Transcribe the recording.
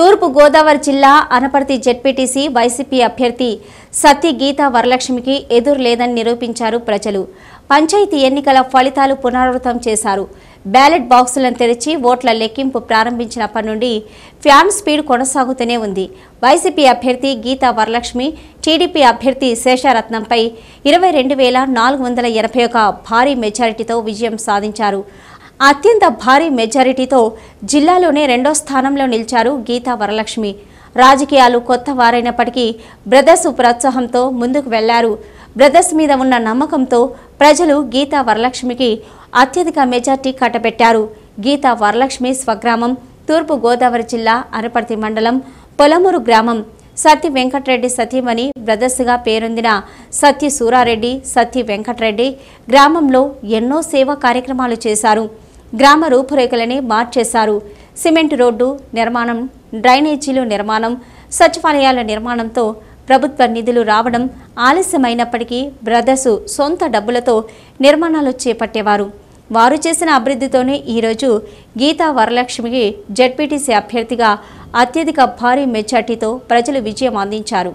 తూర్పు గోదావరి జిల్లా Anaparthi ZPTC YCP అభ్యర్థి సత్య గీతా వరలక్ష్మికి ఎదురు లేదని నిరూపించారు ప్రజలు. పంచాయతీ ఎన్నికల ఫలితాలు పునరావృతం చేశారు. బ్యాలెట్ బాక్సులను తెరిచి ఓట్ల లెక్కింపు ప్రారంభించినప్పటి నుండి ఫ్యాన్ స్పీడ్ కొనసాగుతూనే ఉంది. వైసీపీ అభ్యర్థి గీతా వరలక్ష్మి టీడీపీ అభ్యర్థి శేష రత్న పై 22,481 భారీ మెజారిటీతో విజయం సాధించారు. అత్యంత భారీ మెజారిటీతో జిల్లాలోనే రెండో స్థానంలో నిలిచారు గీతా వరలక్ష్మి. రాజకీయాలు కొత్త వారైనప్పటికీ బ్రదర్స్ ప్రోత్సాహంతో ముందుకు వెళ్లారు. బ్రదర్స్ మీద ఉన్న నమ్మకంతో ప్రజలు గీతా వరలక్ష్మికి అత్యధిక మెజార్టీ కట్టబెట్టారు. గీతా వరలక్ష్మి స్వగ్రామం తూర్పు గోదావరి జిల్లా అరపర్తి మండలం పొలమూరు గ్రామం. సత్యవేంకరే సతీమణి బ్రదర్స్గా పేరొందిన సత్య సూరారెడ్డి సత్యవేంకటరెడ్డి గ్రామంలో ఎన్నో సేవా కార్యక్రమాలు చేశారు. గ్రామ రూపురేఖలనే మార్చేశారు. సిమెంట్ రోడ్డు నిర్మాణం, డ్రైనేజీలు నిర్మాణం, సచివాలయాల నిర్మాణంతో ప్రభుత్వ నిధులు రావడం ఆలస్యమైనప్పటికీ బ్రదర్సు సొంత డబ్బులతో నిర్మాణాలు చేపట్టేవారు. వారు చేసిన అభివృద్ధితోనే ఈరోజు గీతా వరలక్ష్మికి జెడ్పీటీసీ అభ్యర్థిగా అత్యధిక భారీ మెజార్టీతో ప్రజలు విజయం అందించారు.